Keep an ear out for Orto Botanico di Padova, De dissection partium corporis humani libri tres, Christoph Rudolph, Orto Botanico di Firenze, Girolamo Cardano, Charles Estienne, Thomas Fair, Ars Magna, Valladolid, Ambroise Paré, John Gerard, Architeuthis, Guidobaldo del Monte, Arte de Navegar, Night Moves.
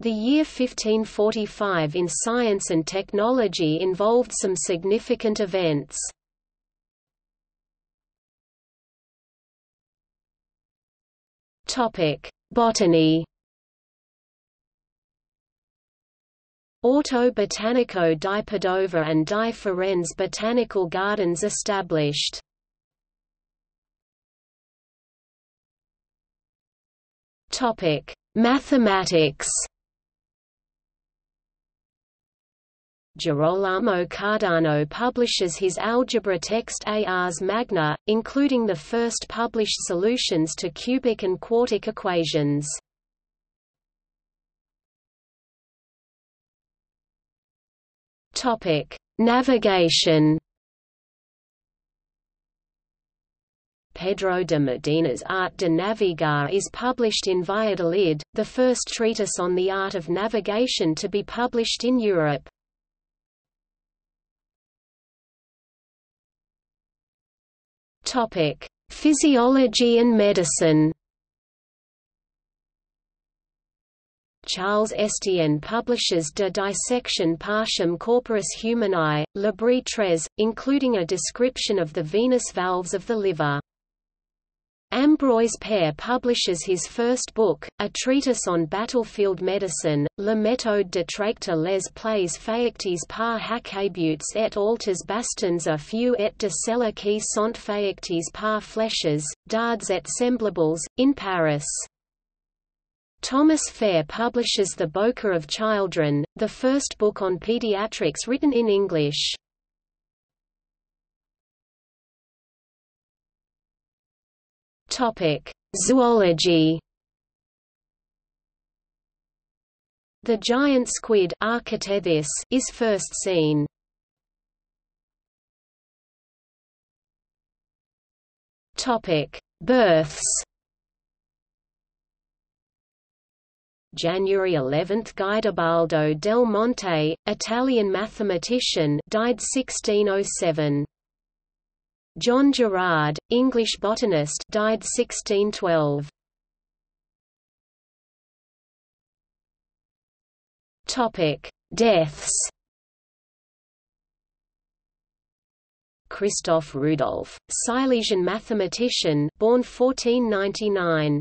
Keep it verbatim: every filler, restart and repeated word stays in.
The year fifteen forty-five in science and technology involved some significant events. Botany. Orto Botanico di Padova and di Firenze botanical gardens established. Mathematics. Girolamo Cardano publishes his algebra text Ars Magna, including the first published solutions to cubic and quartic equations. Topic: Navigation. Pedro de Medina's Arte de Navegar is published in Valladolid, the first treatise on the art of navigation to be published in Europe. Topic: Physiology and medicine. Charles Estienne publishes De dissection partium corporis humani libri tres, including a description of the venous valves of the liver. Ambroise Paré publishes his first book, a treatise on battlefield medicine, La méthode de tracter les plays faectis par hacabutes et alters bastons a few et de celles qui sont faectis par flèches, dards et semblables, in Paris. Thomas Fair publishes The Boca of Children, the first book on pediatrics written in English. Zoology. The giant squid Architeuthis is first seen. Births. January eleventh, Guidobaldo del Monte, Italian mathematician, died sixteen oh seven. John Gerard, English botanist, died sixteen twelve. Topic: Deaths. Christoph Rudolph, Silesian mathematician, born fourteen ninety-nine.